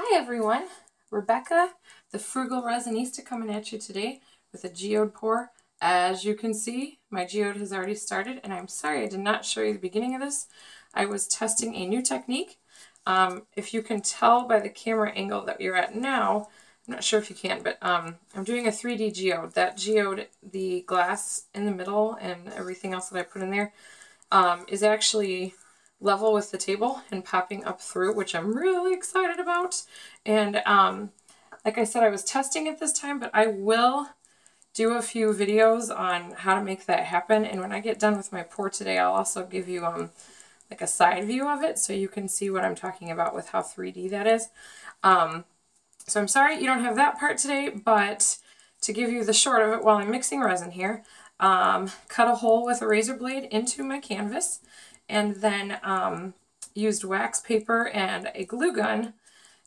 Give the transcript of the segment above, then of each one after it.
Hi everyone, Rebecca the Frugal Resinista coming at you today with a geode pour. As you can see, my geode has already started, and I'm sorry I did not show you the beginning of this. I was testing a new technique. If you can tell by the camera angle that you're at now, I'm not sure if you can, but I'm doing a 3D geode. That geode, the glass in the middle and everything else that I put in there, is actually level with the table and popping up through, which I'm really excited about. And like I said, I was testing it this time, but I will do a few videos on how to make that happen. And when I get done with my pour today, I'll also give you like a side view of it so you can see what I'm talking about with how 3D that is. So I'm sorry you don't have that part today, but to give you the short of it while I'm mixing resin here, cut a hole with a razor blade into my canvas, and then used wax paper and a glue gun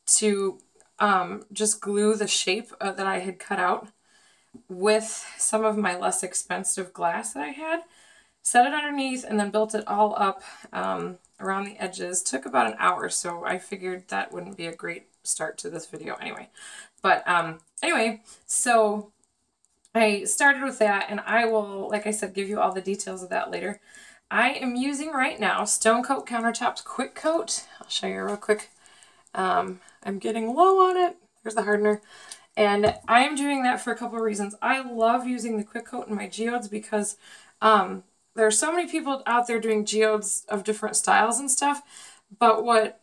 to just glue the shape that I had cut out with some of my less expensive glass that I had. Set it underneath and then built it all up around the edges. Took about an hour, so I figured that wouldn't be a great start to this video anyway. But anyway, so I started with that, and I will, like I said, give you all the details of that later. I am using right now Stone Coat Countertops Quick Coat. I'll show you real quick. I'm getting low on it. There's the hardener. And I am doing that for a couple of reasons. I love using the Quick Coat in my geodes because there are so many people out there doing geodes of different styles and stuff, but what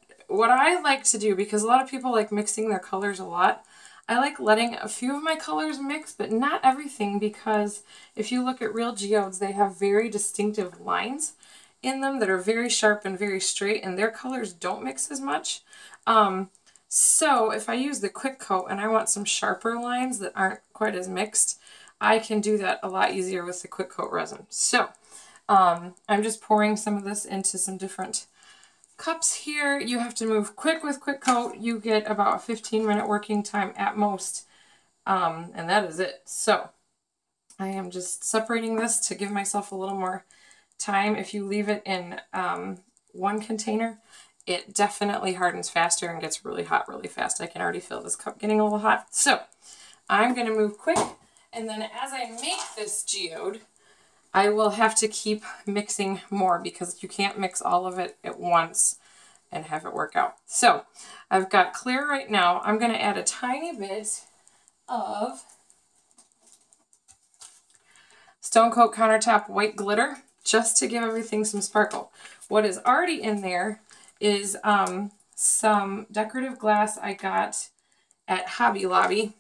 I like to do, because a lot of people like mixing their colors a lot, I like letting a few of my colors mix, but not everything, because if you look at real geodes, they have very distinctive lines in them that are very sharp and very straight, and their colors don't mix as much. So if I use the Quick Coat and I want some sharper lines that aren't quite as mixed, I can do that a lot easier with the Quick Coat resin. So I'm just pouring some of this into some different cups here. You have to move quick with Quick Coat. You get about a 15-minute working time at most, and that is it. So I am just separating this to give myself a little more time. If you leave it in one container, it definitely hardens faster and gets really hot really fast. I can already feel this cup getting a little hot. So I'm going to move quick. And then as I make this geode, I will have to keep mixing more because you can't mix all of it at once and have it work out. So I've got clear right now. I'm going to add a tiny bit of Stone Coat Countertop White Glitter just to give everything some sparkle. What is already in there is some decorative glass I got at Hobby Lobby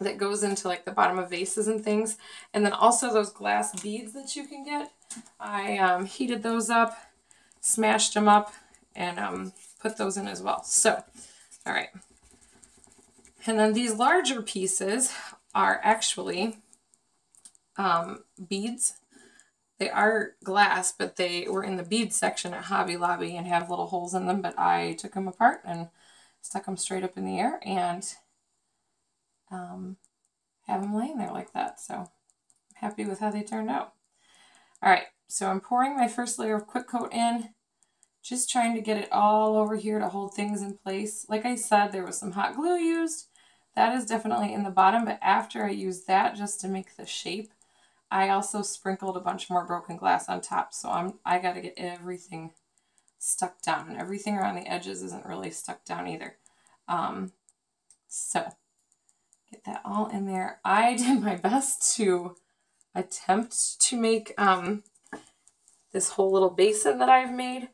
that goes into like the bottom of vases and things. And then also those glass beads that you can get. I heated those up, smashed them up, and put those in as well. So, all right. And then these larger pieces are actually beads. They are glass, but they were in the bead section at Hobby Lobby and have little holes in them, but I took them apart and stuck them straight up in the air and have them laying there like that. So I'm happy with how they turned out. All right, so I'm pouring my first layer of Quick Coat in, just trying to get it all over here to hold things in place. Like I said, there was some hot glue used. That is definitely in the bottom, but after I used that just to make the shape, I also sprinkled a bunch more broken glass on top. So I got to get everything stuck down, and everything around the edges isn't really stuck down either. So get that all in there. I did my best to attempt to make this whole little basin that I've made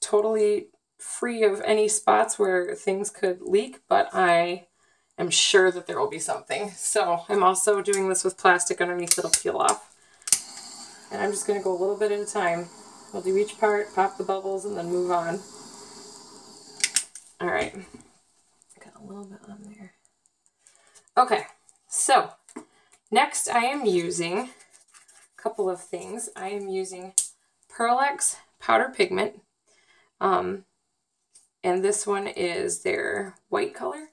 totally free of any spots where things could leak, but I am sure that there will be something. So I'm also doing this with plastic underneath. It'll peel off. And I'm just going to go a little bit at a time. I'll do each part, pop the bubbles, and then move on. All right. Got a little bit on there. Okay, so next I am using a couple of things. I am using Pearl Ex Powder Pigment, and this one is their white color.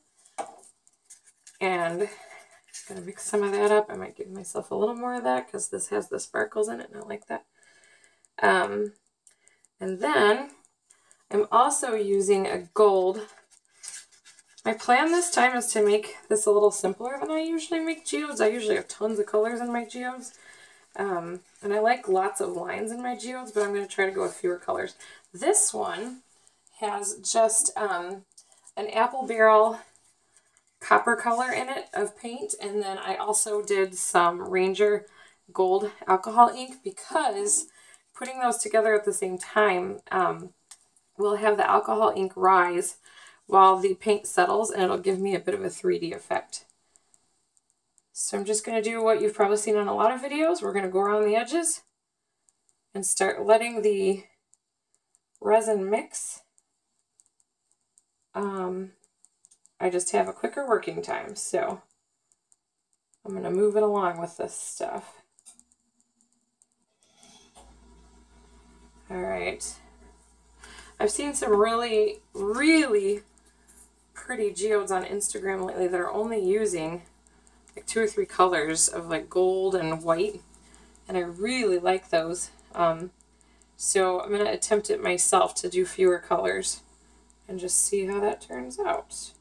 And I'm going to mix some of that up. I might give myself a little more of that because this has the sparkles in it, and I like that. And then I'm also using a gold My plan this time is to make this a little simpler than I usually make geodes. I usually have tons of colors in my geodes. And I like lots of lines in my geodes, but I'm going to try to go with fewer colors. This one has just an apple barrel copper color in it of paint. And then I also did some Ranger Gold alcohol ink, because putting those together at the same time will have the alcohol ink rise while the paint settles, and it'll give me a bit of a 3D effect. So I'm just going to do what you've probably seen on a lot of videos. We're going to go around the edges and start letting the resin mix. I just have a quicker working time, so I'm going to move it along with this stuff. All right. I've seen some really, really pretty geodes on Instagram lately that are only using like 2 or 3 colors of like gold and white, and I really like those. So I'm going to attempt it myself to do fewer colors and just see how that turns out.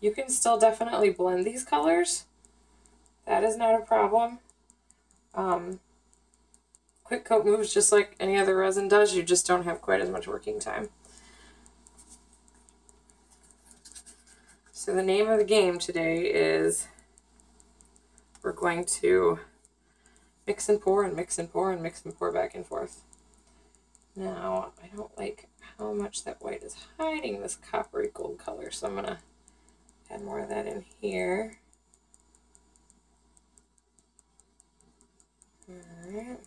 You can still definitely blend these colors. That is not a problem. Quick coat moves just like any other resin does, you just don't have quite as much working time. So the name of the game today is we're going to mix and pour and mix and pour and mix and pour back and forth. Now, I don't like how much that white is hiding this coppery gold color, so I'm going to add more of that in here. Alright.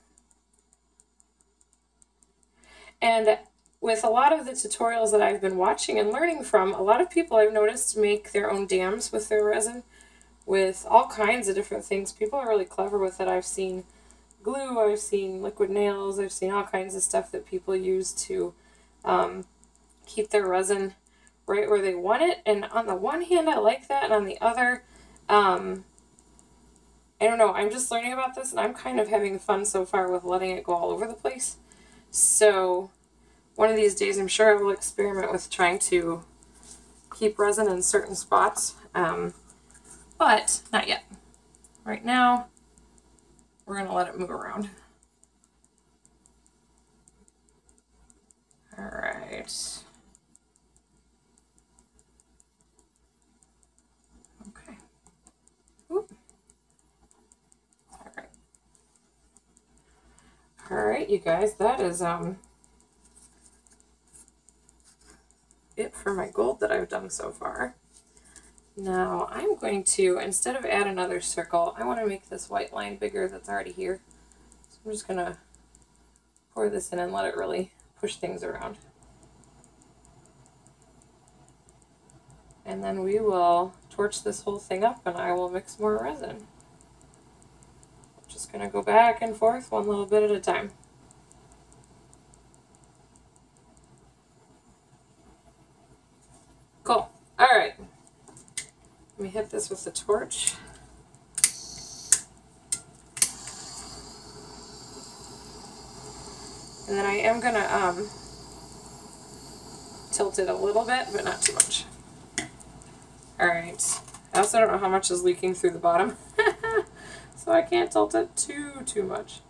And with a lot of the tutorials that I've been watching and learning from, a lot of people I've noticed make their own dams with their resin, with all kinds of different things. People are really clever with it. I've seen glue, I've seen liquid nails, I've seen all kinds of stuff that people use to keep their resin right where they want it. And on the one hand, I like that, and on the other, I don't know, I'm just learning about this, and I'm kind of having fun so far with letting it go all over the place. So one of these days I'm sure I will experiment with trying to keep resin in certain spots, but not yet. Right now we're going to let it move around. All right. Okay. Oop. All right. All right, you guys, that is it for my gold that I've done so far. Now I'm going to, instead of add another circle, I want to make this white line bigger that's already here. So I'm just going to pour this in and let it really push things around. And then we will torch this whole thing up and I will mix more resin. I'm just going to go back and forth one little bit at a time. Cool. All right. Let me hit this with the torch. And then I am going to tilt it a little bit, but not too much. All right. I also don't know how much is leaking through the bottom, so I can't tilt it too much.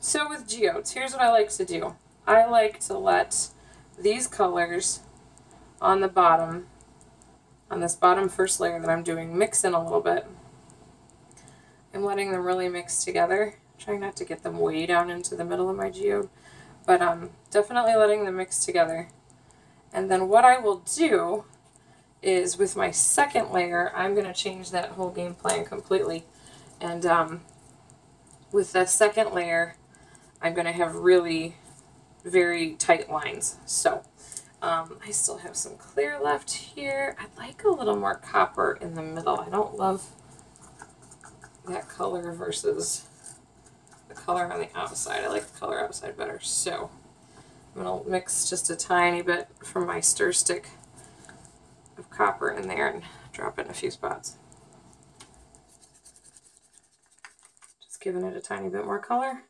So with geodes, here's what I like to do. I like to let these colors on the bottom, on this bottom first layer that I'm doing, mix in a little bit. I'm letting them really mix together, trying not to get them way down into the middle of my geode, but definitely letting them mix together. And then what I will do is with my second layer, I'm going to change that whole game plan completely. And with the second layer, I'm going to have really very tight lines. So I still have some clear left here. I'd like a little more copper in the middle. I don't love that color versus the color on the outside. I like the color outside better. So I'm going to mix just a tiny bit from my stir stick of copper in there and drop it in a few spots. Just giving it a tiny bit more color.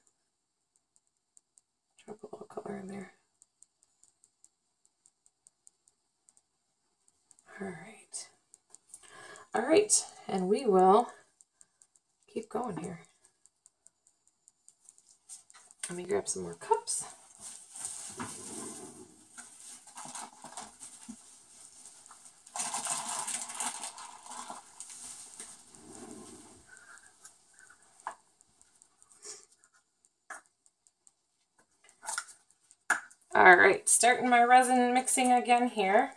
Drop a little color in there. All right, and we will keep going here. Let me grab some more cups. All right, starting my resin mixing again here.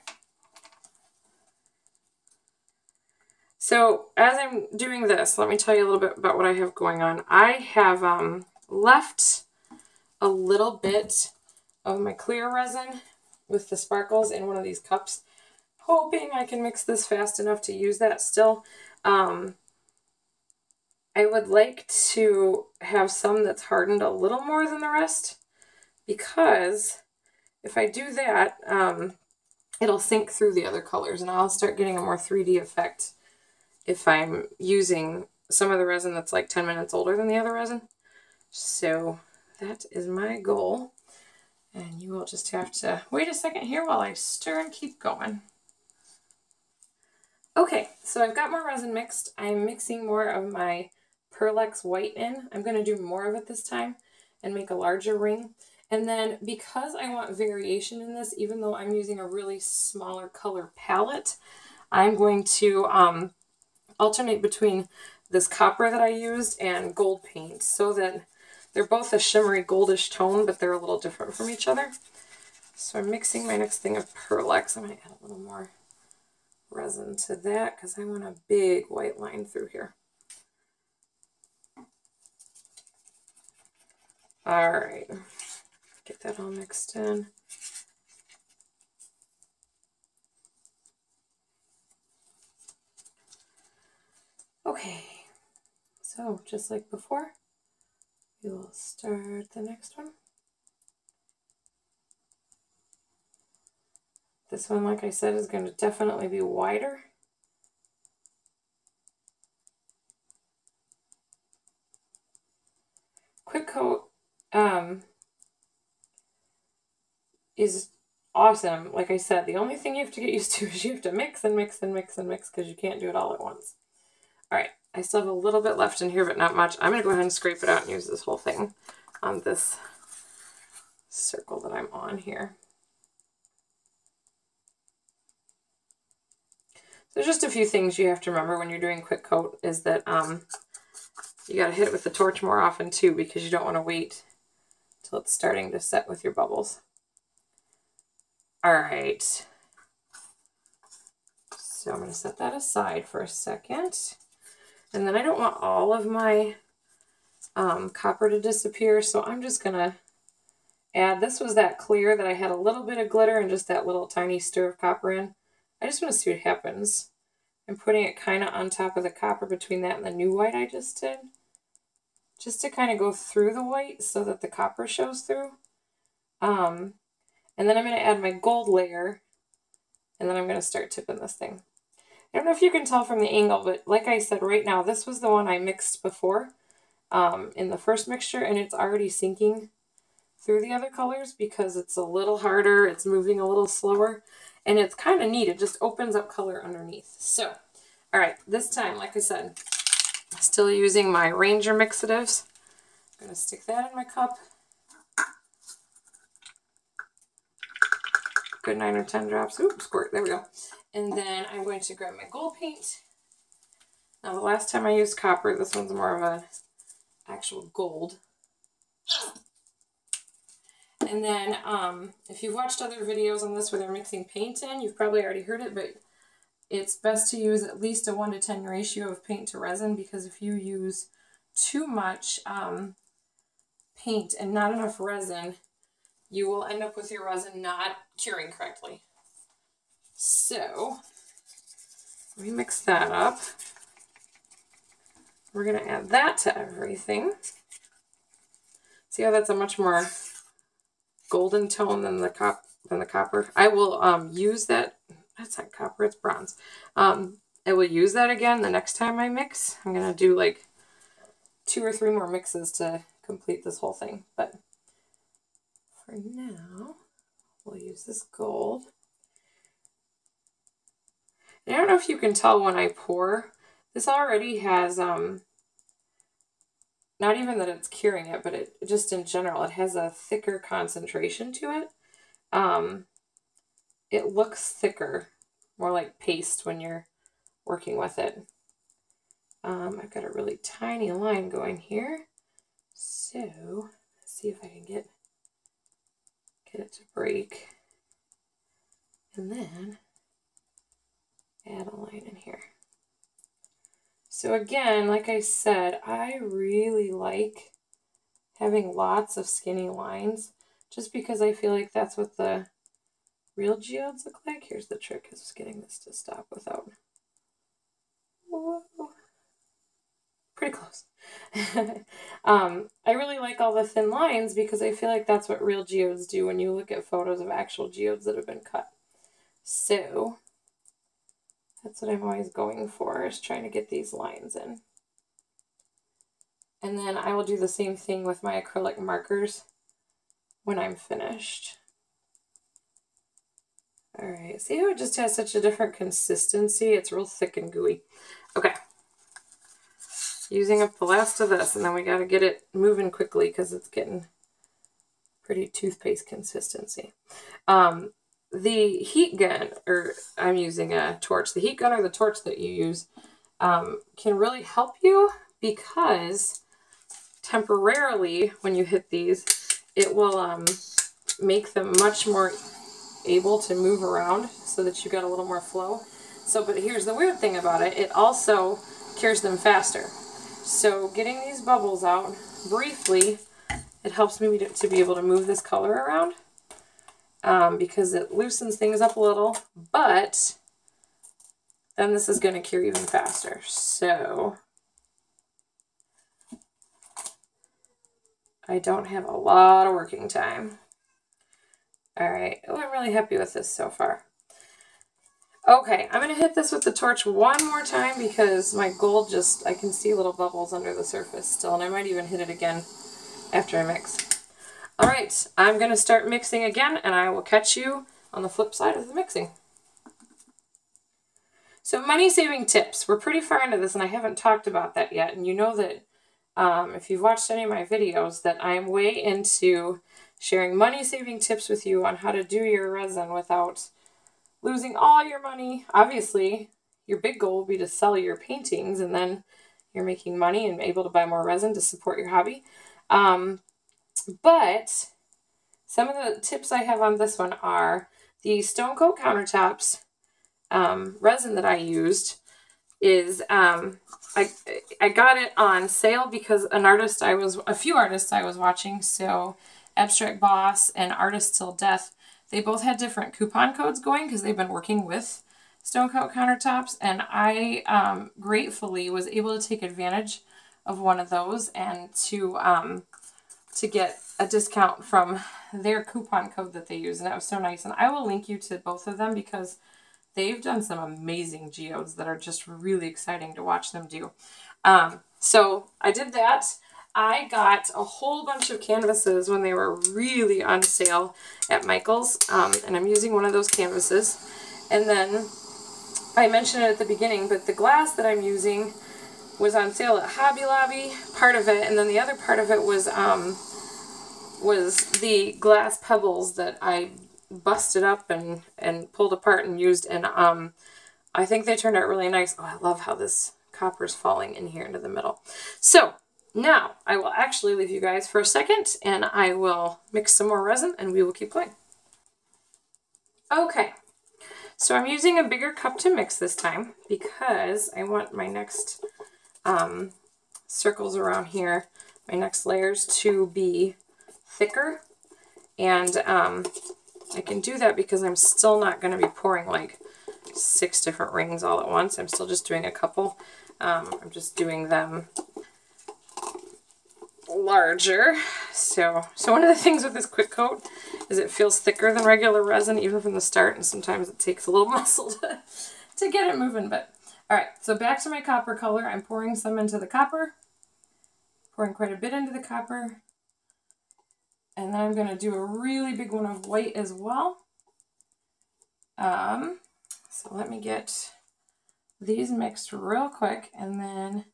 So as I'm doing this, let me tell you a little bit about what I have going on. I have left a little bit of my clear resin with the sparkles in one of these cups, hoping I can mix this fast enough to use that still. I would like to have some that's hardened a little more than the rest, because if I do that, it'll sink through the other colors and I'll start getting a more 3D effect if I'm using some of the resin that's like 10 minutes older than the other resin. So that is my goal. And you will just have to wait a second here while I stir and keep going. Okay, so I've got more resin mixed. I'm mixing more of my Pearl Ex White in. I'm gonna do more of it this time and make a larger ring. And then because I want variation in this, even though I'm using a really smaller color palette, I'm going to alternate between this copper that I used and gold paint so that they're both a shimmery goldish tone, but they're a little different from each other. So I'm mixing my next thing of Pearl Ex. I'm going to add a little more resin to that because I want a big white line through here. All right, get that all mixed in. Okay, so just like before, we will start the next one. This one, like I said, is going to definitely be wider. Quick coat is awesome. Like I said, the only thing you have to get used to is you have to mix and mix and mix and mix because you can't do it all at once. All right, I still have a little bit left in here, but not much. I'm gonna go ahead and scrape it out and use this whole thing on this circle that I'm on here. So just a few things you have to remember when you're doing quick coat is that you gotta hit it with the torch more often too, because you don't wanna wait till it's starting to set with your bubbles. All right. So I'm going to set that aside for a second. And then I don't want all of my copper to disappear, so I'm just going to add, this was that clear that I had a little bit of glitter and just that little tiny stir of copper in. I just want to see what happens. I'm putting it kind of on top of the copper between that and the new white I just did, just to kind of go through the white so that the copper shows through. And then I'm going to add my gold layer, and then I'm going to start tipping this thing. I don't know if you can tell from the angle, but like I said, right now, this was the one I mixed before in the first mixture, and it's already sinking through the other colors because it's a little harder, it's moving a little slower, and it's kind of neat. It just opens up color underneath. So, all right, this time, like I said, still using my Ranger mixatives. I'm going to stick that in my cup. Good 9 or 10 drops. Oops, squirt, there we go. And then I'm going to grab my gold paint. Now the last time I used copper, this one's more of an actual gold. And then if you've watched other videos on this where they're mixing paint in, you've probably already heard it, but it's best to use at least a 1-to-10 ratio of paint to resin, because if you use too much paint and not enough resin, you will end up with your resin not curing correctly. So, let me mix that up. We're gonna add that to everything. See how that's a much more golden tone than the copper? I will use that, that's not copper, it's bronze. I will use that again the next time I mix. I'm gonna do like 2 or 3 more mixes to complete this whole thing, but for now, we'll use this gold. I don't know if you can tell when I pour. This already has, not even that it's curing it, but it just in general, it has a thicker concentration to it. It looks thicker, more like paste when you're working with it. I've got a really tiny line going here. So let's see if I can get it to break. And then add a line in here. So again, like I said, I really like having lots of skinny lines just because I feel like that's what the real geodes look like. Here's the trick, is getting this to stop without... Whoa. Pretty close. I really like all the thin lines because I feel like that's what real geodes do when you look at photos of actual geodes that have been cut. So that's what I'm always going for, is trying to get these lines in. And then I will do the same thing with my acrylic markers when I'm finished. All right, see how it just has such a different consistency? It's real thick and gooey. Okay. Using up the last of this, and then we got to get it moving quickly because it's getting pretty toothpaste consistency. The heat gun, or I'm using a torch, the heat gun or the torch that you use can really help you, because temporarily when you hit these, it will make them much more able to move around so that you got a little more flow. So, but here's the weird thing about it, it also cures them faster. So getting these bubbles out briefly, it helps me to be able to move this color around because it loosens things up a little, but then this is going to cure even faster. So I don't have a lot of working time. All right. Oh, I'm really happy with this so far. Okay, I'm going to hit this with the torch one more time because my gold just, I can see little bubbles under the surface still, and I might even hit it again after I mix. All right, I'm going to start mixing again, and I will catch you on the flip side of the mixing. So money-saving tips. We're pretty far into this, and I haven't talked about that yet, and you know that if you've watched any of my videos that I'm way into sharing money-saving tips with you on how to do your resin without losing all your money. Obviously, your big goal will be to sell your paintings, and then you're making money and able to buy more resin to support your hobby. But some of the tips I have on this one are the Stone Coat Countertops resin that I used is, I got it on sale because a few artists I was watching, so Abstract Boss and Artist Till Death, they both had different coupon codes going because they've been working with Stone Coat Countertops, and I gratefully was able to take advantage of one of those and to get a discount from their coupon code that they use, and that was so nice. And I will link you to both of them because they've done some amazing geodes that are just really exciting to watch them do. So I did that. I got a whole bunch of canvases when they were really on sale at Michael's, and I'm using one of those canvases. And then I mentioned it at the beginning, but the glass that I'm using was on sale at Hobby Lobby, part of it, and then the other part of it was the glass pebbles that I busted up and pulled apart and used, and I think they turned out really nice. Oh, I love how this copper's falling in here into the middle. So now, I will actually leave you guys for a second, and I will mix some more resin, and we will keep going. Okay, so I'm using a bigger cup to mix this time because I want my next circles around here, my next layers, to be thicker. And I can do that because I'm still not going to be pouring like 6 different rings all at once. I'm still just doing a couple. I'm just doing them larger. So one of the things with this quick coat is it feels thicker than regular resin even from the start, and sometimes it takes a little muscle to get it moving. But all right, so back to my copper color. I'm pouring some into the copper, pouring quite a bit into the copper, and then I'm going to do a really big one of white as well. So let me get these mixed real quick, and then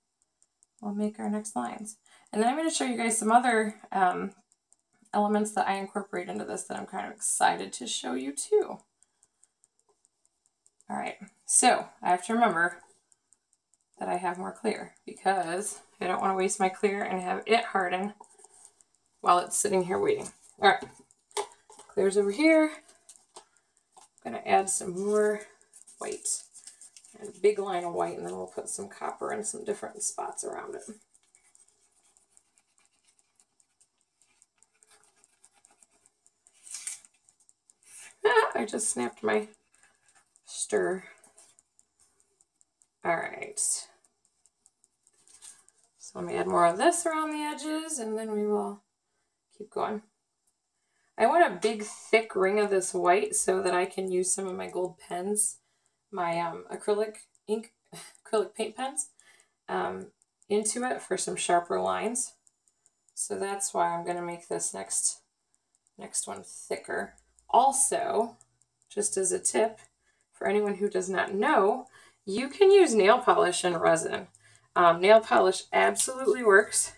we'll make our next lines. And then I'm going to show you guys some other elements that I incorporate into this that I'm kind of excited to show you too. All right, so I have to remember that I have more clear, because I don't want to waste my clear and have it harden while it's sitting here waiting. All right, clear's over here. I'm going to add some more white, and a big line of white, and then we'll put some copper in some different spots around it. I just snapped my stir. All right. So let me add more of this around the edges, and then we will keep going. I want a big, thick ring of this white so that I can use some of my gold pens, my acrylic paint pens, into it for some sharper lines. So that's why I'm going to make this next one thicker. Also, just as a tip, for anyone who does not know, you can use nail polish and resin. Nail polish absolutely works.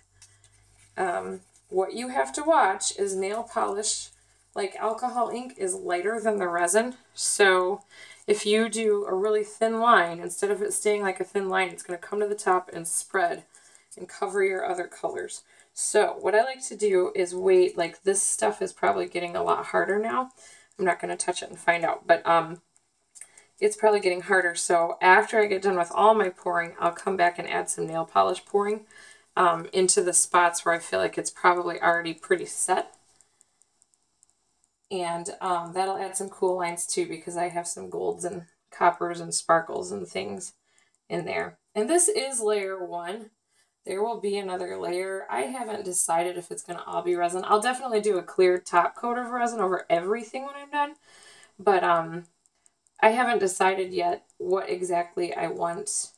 What you have to watch is nail polish, like alcohol ink, is lighter than the resin. So if you do a really thin line, instead of it staying like a thin line, it's going to come to the top and spread and cover your other colors. So what I like to do is wait, like this stuff is probably getting a lot harder now. I'm not going to touch it and find out, but it's probably getting harder. So after I get done with all my pouring, I'll come back and add some nail polish pouring into the spots where I feel like it's probably already pretty set. And that'll add some cool lines too, because I have some golds and coppers and sparkles and things in there. And this is layer one. There will be another layer. I haven't decided if it's going to all be resin. I'll definitely do a clear top coat of resin over everything when I'm done. But I haven't decided yet what exactly I want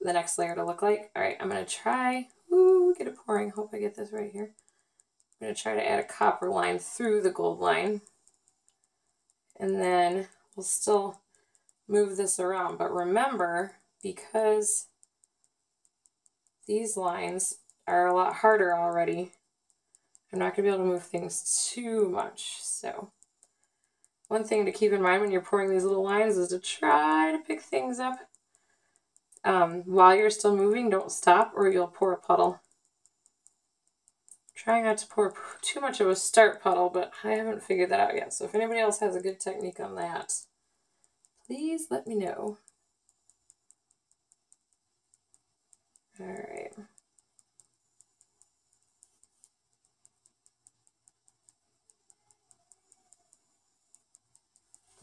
the next layer to look like. All right, I'm going to try. Ooh, get it pouring. Hope I get this right here. I'm going to try to add a copper line through the gold line. And then we'll still move this around. But remember, because these lines are a lot harder already, I'm not going to be able to move things too much. So one thing to keep in mind when you're pouring these little lines is to try to pick things up. While you're still moving, don't stop or you'll pour a puddle. Try not to pour too much of a start puddle, but I haven't figured that out yet. So if anybody else has a good technique on that, please let me know. All right.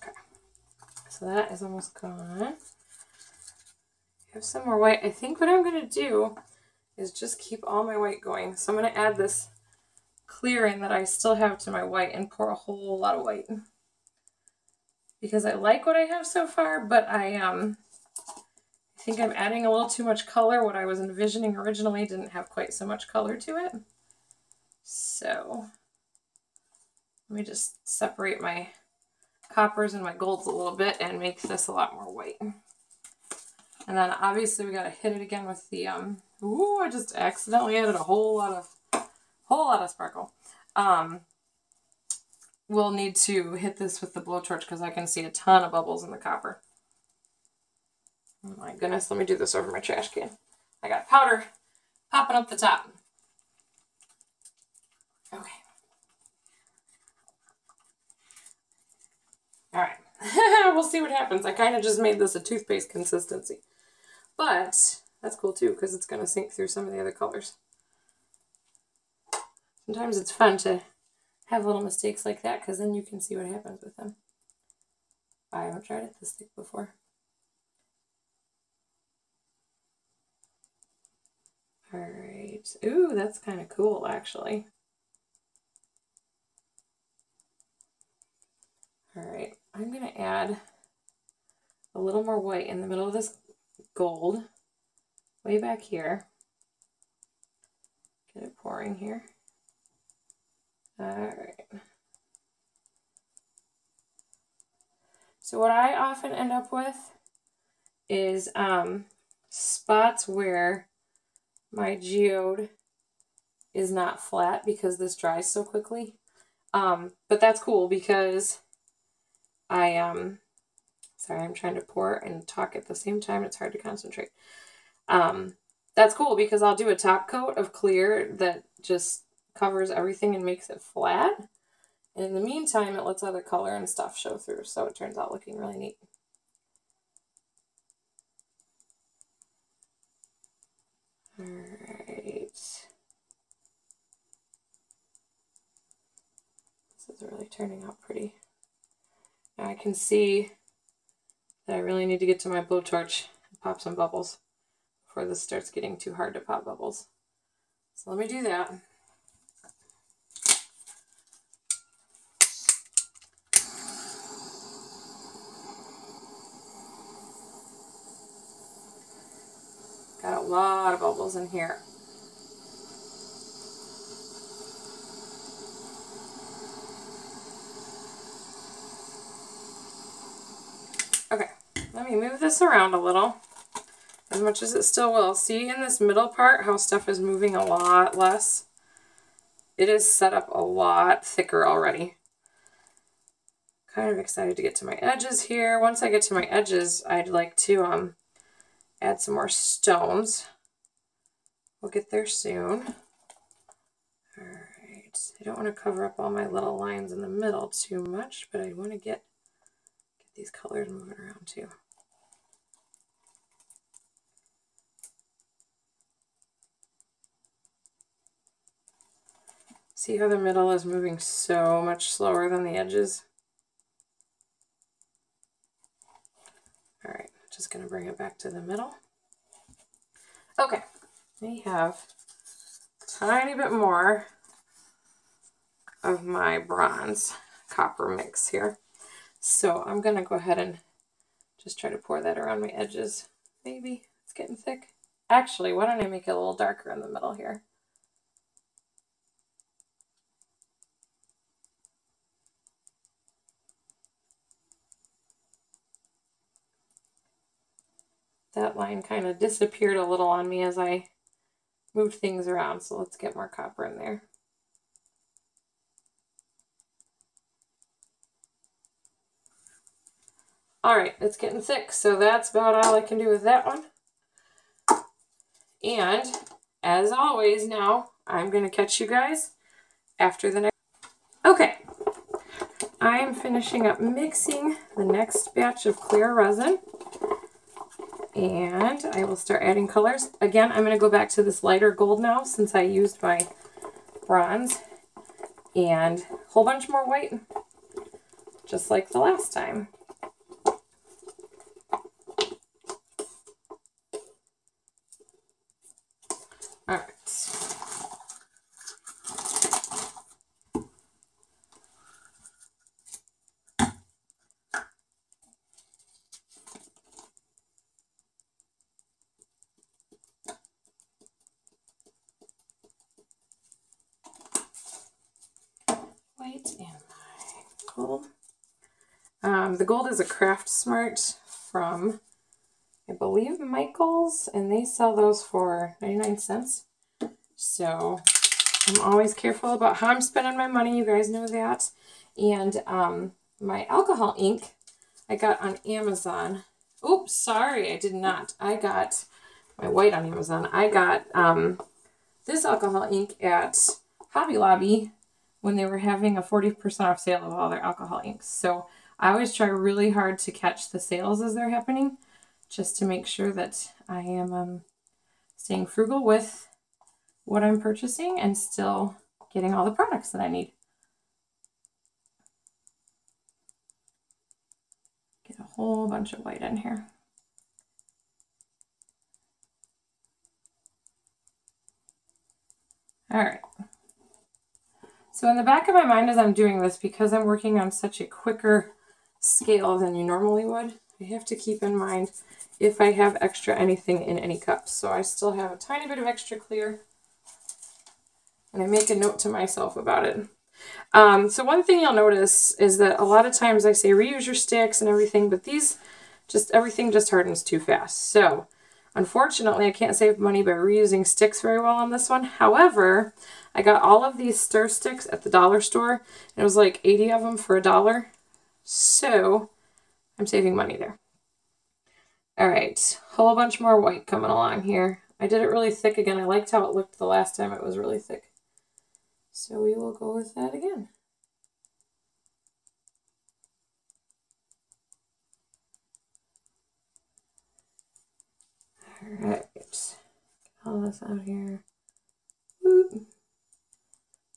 Okay. So that is almost gone. I have some more white. I think what I'm going to do is just keep all my white going. So I'm going to add this clearing that I still have to my white and pour a whole lot of white, because I like what I have so far, but I think I'm adding a little too much color. What I was envisioning originally didn't have quite so much color to it. So let me just separate my coppers and my golds a little bit and make this a lot more white. And then obviously we got to hit it again with the, ooh, I just accidentally added a whole lot of sparkle. We'll need to hit this with the blowtorch because I can see a ton of bubbles in the copper. Oh my goodness, let me do this over my trash can. I got powder popping up the top. Okay. All right. We'll see what happens. I kind of just made this a toothpaste consistency. But that's cool too, because it's going to sink through some of the other colors. Sometimes it's fun to have little mistakes like that, because then you can see what happens with them. I haven't tried it this thick before. All right. Ooh, that's kind of cool, actually. All right. I'm going to add a little more white in the middle of this gold, way back here. Get it pouring here. All right. So what I often end up with is spots where my geode is not flat because this dries so quickly. But that's cool because I, sorry, I'm trying to pour and talk at the same time. It's hard to concentrate. That's cool because I'll do a top coat of clear that just covers everything and makes it flat. And in the meantime, it lets other color and stuff show through. So it turns out looking really neat. All right. This is really turning out pretty. Now I can see that I really need to get to my blowtorch and pop some bubbles before this starts getting too hard to pop bubbles. So let me do that. Got a lot of bubbles in here. Okay, let me move this around a little, as much as it still will. See in this middle part how stuff is moving a lot less? It is set up a lot thicker already. Kind of excited to get to my edges here. Once I get to my edges, I'd like to add some more stones. We'll get there soon. All right, I don't want to cover up all my little lines in the middle too much, but I want to get these colors moving around too. See how the middle is moving so much slower than the edges? All right. Just going to bring it back to the middle. Okay, we have a tiny bit more of my bronze copper mix here. So I'm going to go ahead and just try to pour that around my edges. Maybe it's getting thick. Actually, why don't I make it a little darker in the middle here? That line kind of disappeared a little on me as I moved things around, so let's get more copper in there. All right, it's getting thick, so that's about all I can do with that one. And as always now, I'm gonna catch you guys after the next. Okay, I'm finishing up mixing the next batch of clear resin. And I will start adding colors. Again, I'm going to go back to this lighter gold now since I used my bronze. And a whole bunch more white, just like the last time. All right. The gold is a Craft Smart from, I believe, Michael's, and they sell those for 99 cents. So I'm always careful about how I'm spending my money. You guys know that. And my alcohol ink I got on Amazon. Oops, sorry, I did not. I got my white on Amazon. I got this alcohol ink at Hobby Lobby when they were having a 40% off sale of all their alcohol inks. So I always try really hard to catch the sales as they're happening, just to make sure that I am staying frugal with what I'm purchasing and still getting all the products that I need. Get a whole bunch of white in here. All right. So in the back of my mind as I'm doing this, because I'm working on such a quicker scale than you normally would, I have to keep in mind if I have extra anything in any cup. So I still have a tiny bit of extra clear, and I make a note to myself about it. So one thing you'll notice is that a lot of times I say reuse your sticks and everything, but these just everything just hardens too fast. So unfortunately, I can't save money by reusing sticks very well on this one. However, I got all of these stir sticks at the dollar store, and it was like 80 of them for $1. So I'm saving money there. All right, whole bunch more white coming along here. I did it really thick again. I liked how it looked the last time it was really thick. So we will go with that again. All right, get all this out here. Whoop.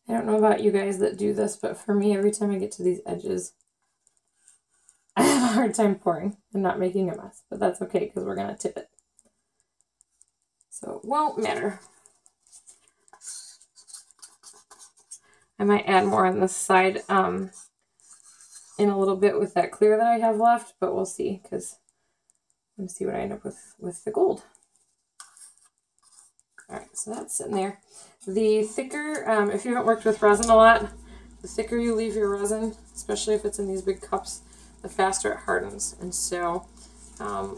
I don't know about you guys that do this, but for me, every time I get to these edges, I have a hard time pouring and not making a mess, but that's okay because we're going to tip it. So it won't matter. I might add more on this side in a little bit with that clear that I have left, but we'll see, because I'm going to see what I end up with the gold. All right, so that's sitting there. The thicker, if you haven't worked with resin a lot, the thicker you leave your resin, especially if it's in these big cups, the faster it hardens. And so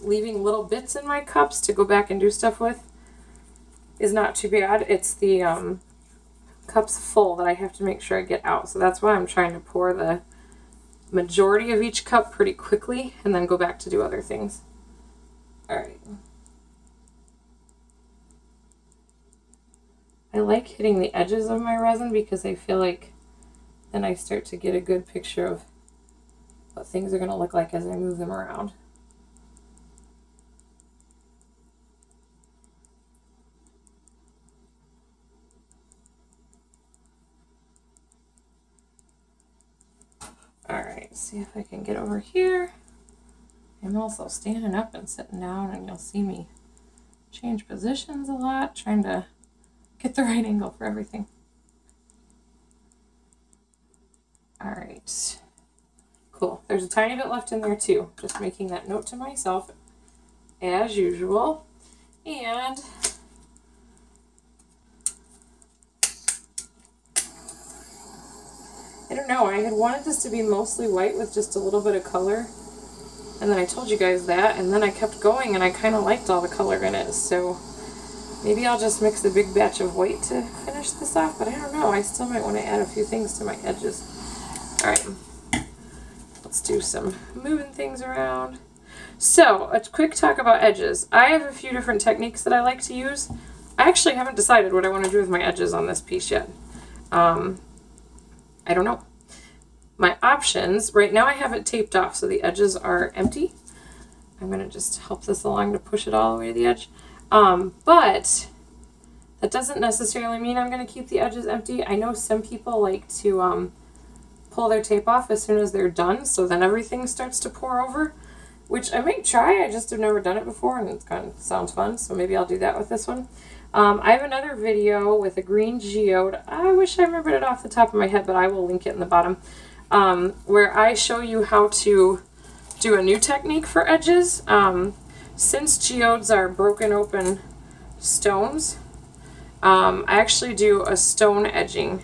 leaving little bits in my cups to go back and do stuff with is not too bad. It's the cups full that I have to make sure I get out. So that's why I'm trying to pour the majority of each cup pretty quickly and then go back to do other things. All right. I like hitting the edges of my resin because I feel like then I start to get a good picture of what things are going to look like as I move them around. All right, see if I can get over here. I'm also standing up and sitting down, and you'll see me change positions a lot, trying to get the right angle for everything. All right, cool. There's a tiny bit left in there too. Just making that note to myself as usual. And I don't know, I had wanted this to be mostly white with just a little bit of color, and then I told you guys that, and then I kept going and I kind of liked all the color in it, so maybe I'll just mix a big batch of white to finish this off, but I don't know, I still might want to add a few things to my edges. Alright, let's do some moving things around. So, a quick talk about edges. I have a few different techniques that I like to use. I actually haven't decided what I want to do with my edges on this piece yet. I don't know. My options, right now I have it taped off so the edges are empty. I'm going to just help this along to push it all the way to the edge. But that doesn't necessarily mean I'm going to keep the edges empty. I know some people like to pull their tape off as soon as they're done, so then everything starts to pour over, which I might try. I just have never done it before, and it's kind of sounds fun, so maybe I'll do that with this one. I have another video with a green geode. I wish I remembered it off the top of my head, but I will link it in the bottom, where I show you how to do a new technique for edges. Since geodes are broken open stones, I actually do a stone edging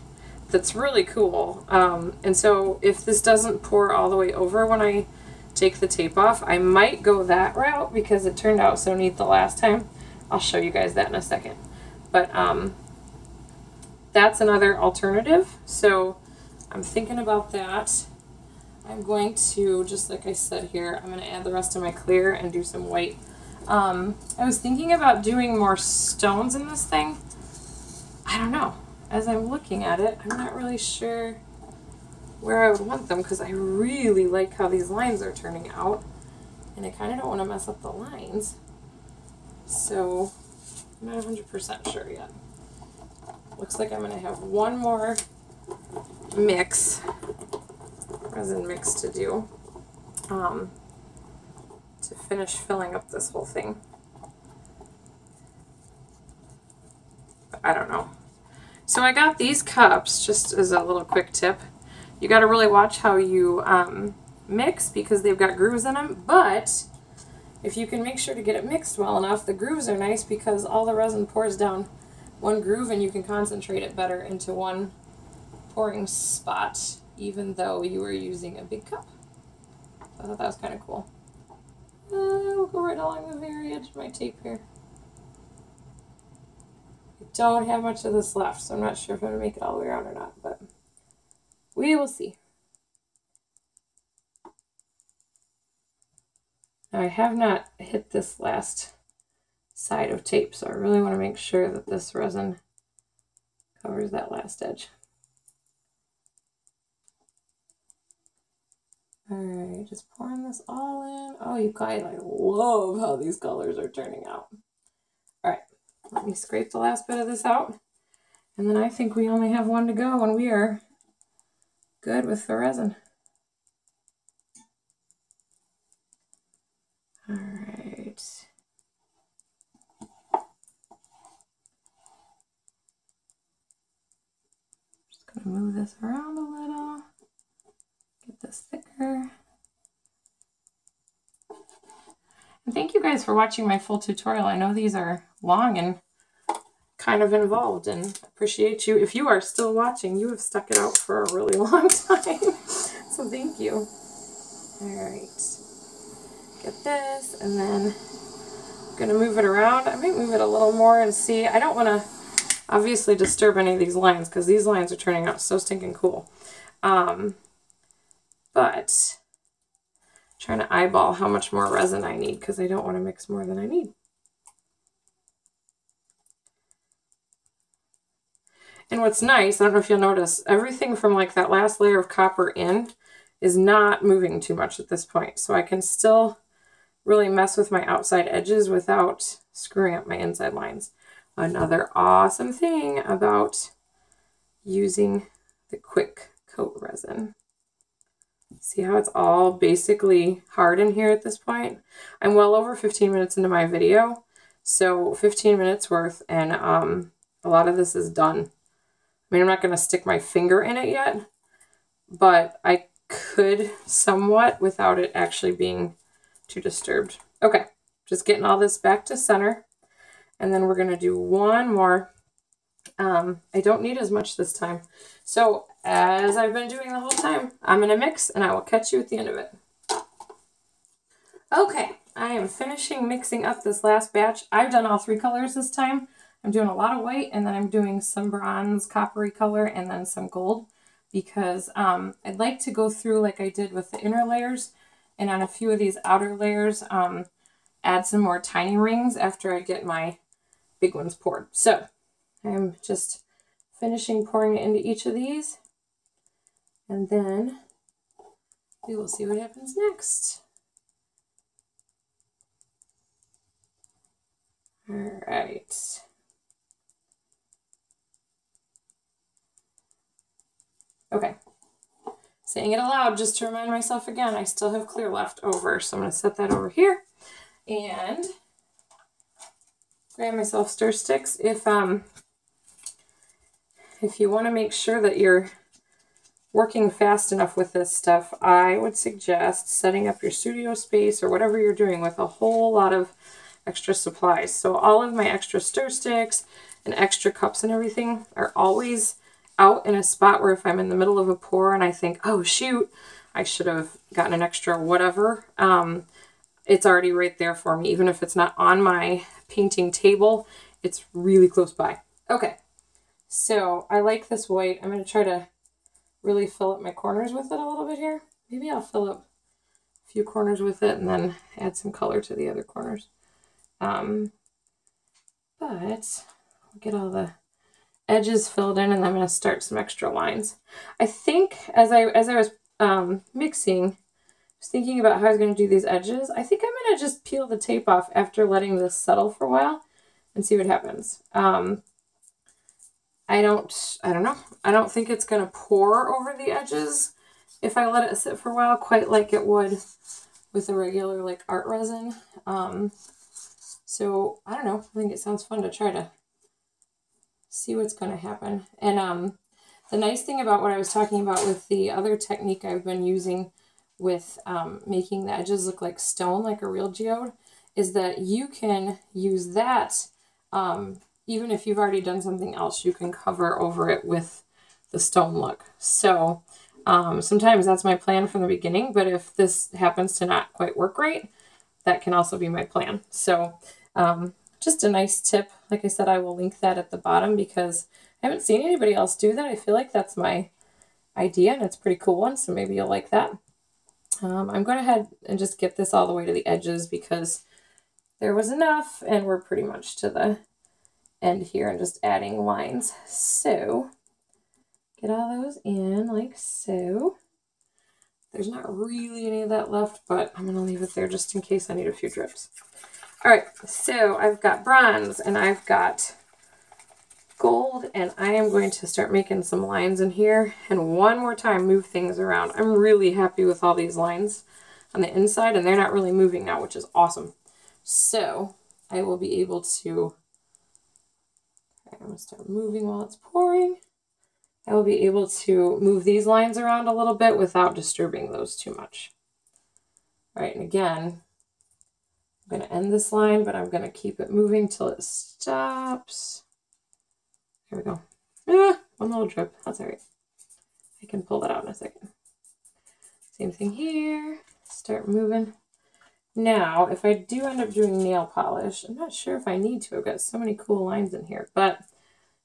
that's really cool. And so if this doesn't pour all the way over when I take the tape off, I might go that route because it turned out so neat the last time. I'll show you guys that in a second, but that's another alternative, so I'm thinking about that. I'm going to, just like I said here, I'm going to add the rest of my clear and do some white. I was thinking about doing more stones in this thing. I don't know. As I'm looking at it, I'm not really sure where I would want them because I really like how these lines are turning out, and I kind of don't want to mess up the lines. So I'm not 100% sure yet. Looks like I'm going to have one more mix, resin mix to do, to finish filling up this whole thing. But I don't know. So I got these cups, just as a little quick tip. You got to really watch how you mix because they've got grooves in them, but if you can make sure to get it mixed well enough, the grooves are nice because all the resin pours down one groove and you can concentrate it better into one pouring spot, even though you were using a big cup. I thought that was kind of cool. We'll go right along the very edge of my tape here. I don't have much of this left, so I'm not sure if I'm going to make it all the way around or not, but we will see. Now I have not hit this last side of tape, so I really want to make sure that this resin covers that last edge. Alright, just pouring this all in. Oh, you guys, I love how these colors are turning out. Alright, let me scrape the last bit of this out. And then I think we only have one to go and we are good with the resin. Alright. Just going to move this around a little. Get this thicker. And thank you guys for watching my full tutorial. I know these are long and kind of involved, and appreciate you. If you are still watching, you have stuck it out for a really long time. So thank you. Alright. Get this, and then I'm going to move it around. I might move it a little more and see. I don't want to obviously disturb any of these lines because these lines are turning out so stinking cool. But I'm trying to eyeball how much more resin I need because I don't want to mix more than I need. And what's nice, I don't know if you'll notice, everything from like that last layer of copper in is not moving too much at this point. So I can still really mess with my outside edges without screwing up my inside lines. Another awesome thing about using the quick coat resin. See how it's all basically hard in here at this point? I'm well over 15 minutes into my video, so 15 minutes worth, and a lot of this is done. I mean, I'm not gonna stick my finger in it yet, but I could somewhat without it actually being too disturbed. Okay, just getting all this back to center, and then we're gonna do one more. I don't need as much this time, so as I've been doing the whole time, I'm gonna mix and I will catch you at the end of it. Okay, I am finishing mixing up this last batch. I've done all three colors this time. I'm doing a lot of white, and then I'm doing some bronze coppery color, and then some gold, because I'd like to go through like I did with the inner layers, and on a few of these outer layers, add some more tiny rings after I get my big ones poured. So I'm just finishing pouring it into each of these, and then we will see what happens next. All right. Okay. Saying it aloud just to remind myself again, I still have clear left over, so I'm going to set that over here and grab myself stir sticks. If you want to make sure that you're working fast enough with this stuff, I would suggest setting up your studio space or whatever you're doing with a whole lot of extra supplies. So all of my extra stir sticks and extra cups and everything are always out in a spot where if I'm in the middle of a pour and I think, oh shoot, I should have gotten an extra whatever, it's already right there for me. Even if it's not on my painting table, it's really close by. Okay, so I like this white. I'm going to try to really fill up my corners with it a little bit here. Maybe I'll fill up a few corners with it and then add some color to the other corners. But I'll get all the edges filled in, and I'm going to start some extra lines. I think as I was mixing, I was thinking about how I was going to do these edges. I think I'm going to just peel the tape off after letting this settle for a while and see what happens. I don't know. I don't think it's going to pour over the edges if I let it sit for a while, quite like it would with a regular like art resin. So I don't know. I think it sounds fun to try to see what's going to happen. And the nice thing about what I was talking about with the other technique I've been using with making the edges look like stone, like a real geode, is that you can use that even if you've already done something else. You can cover over it with the stone look. So sometimes that's my plan from the beginning, but if this happens to not quite work right, that can also be my plan. So just a nice tip. Like I said, I will link that at the bottom because I haven't seen anybody else do that. I feel like that's my idea and it's a pretty cool one, so maybe you'll like that. I'm going ahead and just get this all the way to the edges because there was enough and we're pretty much to the end here and just adding lines. So get all those in like so. There's not really any of that left, but I'm going to leave it there just in case I need a few drips. All right, so I've got bronze and I've got gold, and I am going to start making some lines in here and one more time move things around. I'm really happy with all these lines on the inside, and they're not really moving now, which is awesome. So I will be able to, I'm going to start moving while it's pouring. I will be able to move these lines around a little bit without disturbing those too much. All right, and again, I'm going to end this line, but I'm going to keep it moving till it stops. There we go. Ah, one little drip. That's all right. I can pull that out in a second. Same thing here. Start moving. Now, if I do end up doing nail polish, I'm not sure if I need to. I've got so many cool lines in here, but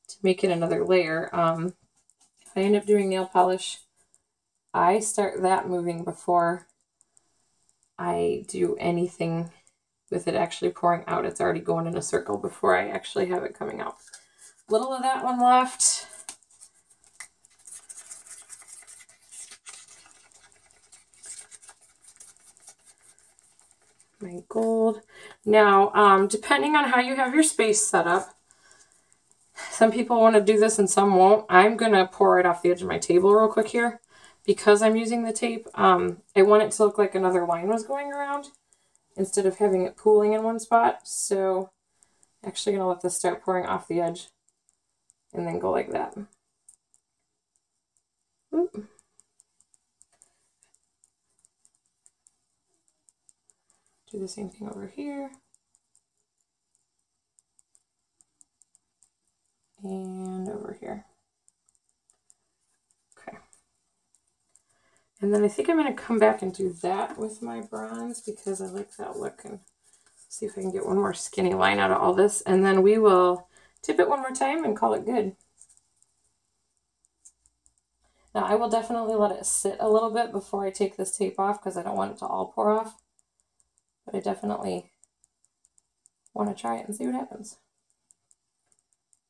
to make it another layer, if I end up doing nail polish, I start that moving before I do anything with it actually pouring out. It's already going in a circle before I actually have it coming out. Little of that one left. My gold. Now, depending on how you have your space set up, some people want to do this and some won't. I'm going to pour it off the edge of my table real quick here because I'm using the tape. I want it to look like another line was going around instead of having it pooling in one spot. So I'm actually going to let this start pouring off the edge and then go like that. Oop. Do the same thing over here. And over here. Okay. And then I think I'm going to come back and do that with my bronze because I like that look, and see if I can get one more skinny line out of all this. And then we will tip it one more time and call it good. Now I will definitely let it sit a little bit before I take this tape off because I don't want it to all pour off. But I definitely want to try it and see what happens.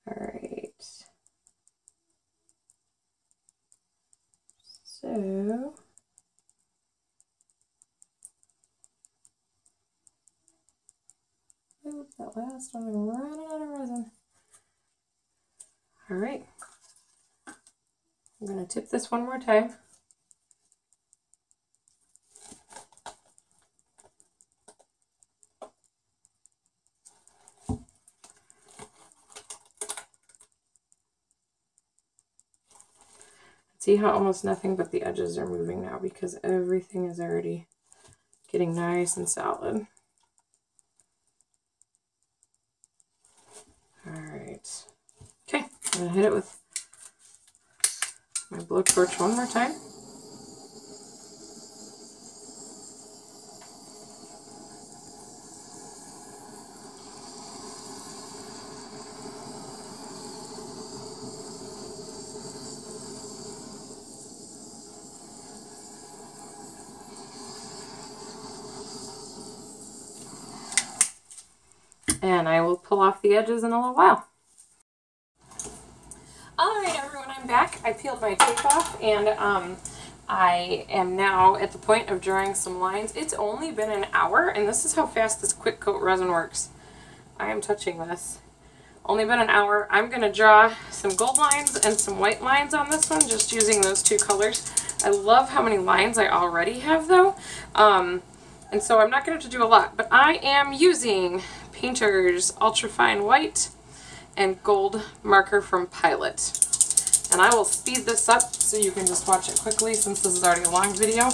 All right, so that last one, I'm running out of resin. All right, I'm going to tip this one more time. See how almost nothing but the edges are moving now because everything is already getting nice and solid. All right. Okay, I'm gonna hit it with my blowtorch one more time. And I will pull off the edges in a little while. All right, everyone, I'm back. I peeled my tape off, and I am now at the point of drawing some lines. It's only been an hour, and this is how fast this quick coat resin works. I am touching this. Only been an hour. I'm going to draw some gold lines and some white lines on this one, just using those two colors. I love how many lines I already have, though. And so I'm not going to have to do a lot, but I am using Painter's Ultrafine White and Gold Marker from Pilot. And I will speed this up so you can just watch it quickly since this is already a long video.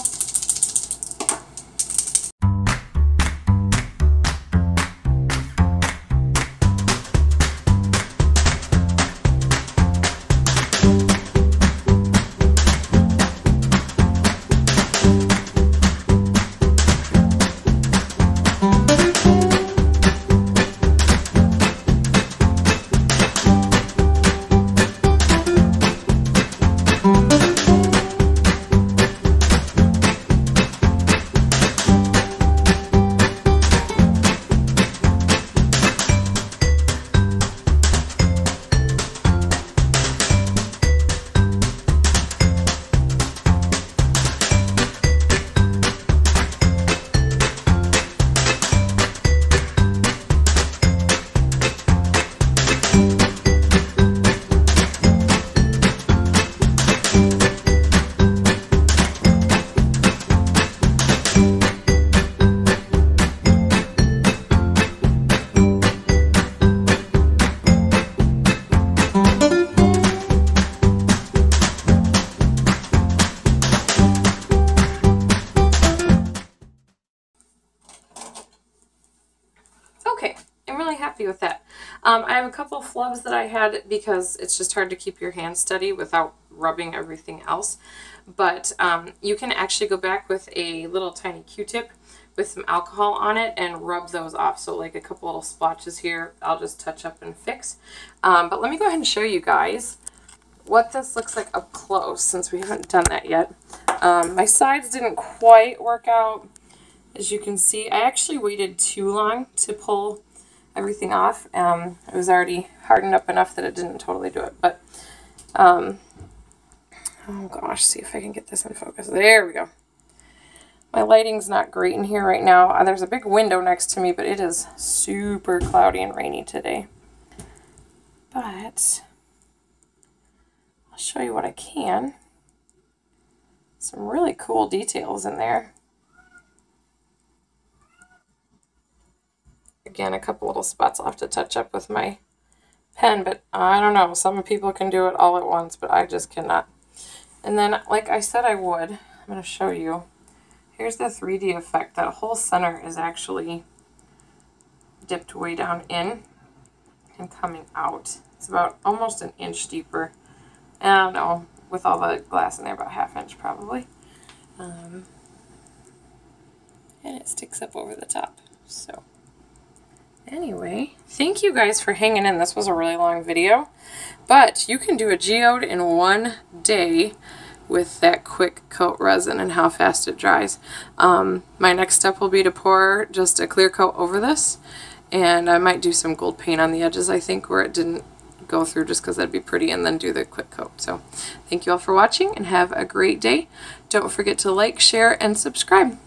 With that. I have a couple flubs that I had because it's just hard to keep your hand steady without rubbing everything else, but you can actually go back with a little tiny Q-tip with some alcohol on it and rub those off. So like a couple little splotches here, I'll just touch up and fix. But let me go ahead and show you guys what this looks like up close since we haven't done that yet. My sides didn't quite work out. As you can see, I actually waited too long to pull everything off. It was already hardened up enough that it didn't totally do it, but oh gosh, see if I can get this in focus. There we go. My lighting's not great in here right now. There's a big window next to me, but it is super cloudy and rainy today. But I'll show you what I can. Some really cool details in there. Again, a couple little spots I'll have to touch up with my pen, but I don't know. Some people can do it all at once, but I just cannot. And then, like I said I would, I'm going to show you. Here's the 3D effect. That whole center is actually dipped way down in and coming out. It's about almost an inch deeper. And I don't know, with all the glass in there, about half inch probably. And it sticks up over the top, so... Anyway, thank you guys for hanging in. This was a really long video, but you can do a geode in one day with that quick coat resin and how fast it dries. My next step will be to pour just a clear coat over this, and I might do some gold paint on the edges, I think, where it didn't go through just because that'd be pretty, and then do the quick coat. So thank you all for watching and have a great day. Don't forget to like, share, and subscribe.